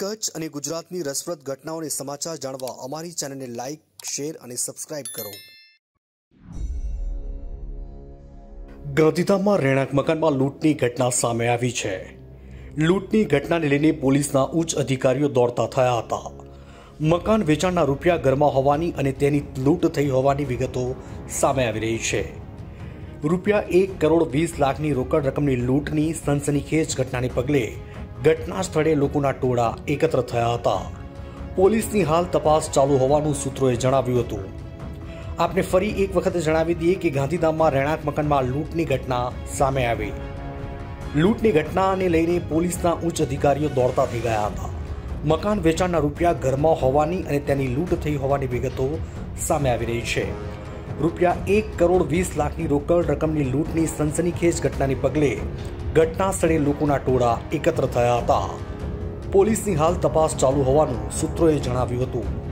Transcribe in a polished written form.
કચ્છ અને ગુજરાતની રસપ્રદ ઘટનાઓને સમાચાર જાણવા અમારી ચેનલને લાઇક શેર અને સબસ્ક્રાઇબ કરો। ગાંધીધામમાં રહેણાંક મકાનમાં લૂંટની ઘટના સામે આવી છે। લૂંટની ઘટનાને લઈને પોલીસના ઉચ્ચ અધિકારીઓ દોડતા થયા હતા। મકાન વેચાણના રૂપિયા ઘરમાં હોવાની અને તેની લૂંટ થઈ હોવાની વિગતો સામે આવી રહી છે। રૂપિયા 1,20,00,000ની રોકડ રકમની લૂંટની સનસનીખેજ ઘટનાને પગલે घटना स्थले लोकोना टोळा एकत्र थया हता। पोलीसनी हाल तपास चालू होवानुं सूत्रोए जणाव्युं हतुं। आपने फरी एक वखत जणावी दीए कि गांधीधाममां રહેણાંક મકાનમાં लूंटनी घटना सामे आवी। लूंटनी घटनाने लईने पोलीसना उच्च अधिकारीओ दौड़ता थई गया हता। मकान वेचाणना रूपिया घरमां होवानी अने तेनी लूंट थई होवानी विगतो सामे आवी रही छे। रूपिया 1,20,00,000ની રોકડ રકમની લૂંટની સનસનીખેજ ઘટનાને પગલે ઘટના સ્થળે લોકોના ટોળા એકત્ર થયા હતા। પોલીસની હાલ તપાસ ચાલુ હોવાનું સૂત્રોએ જણાવ્યું હતું।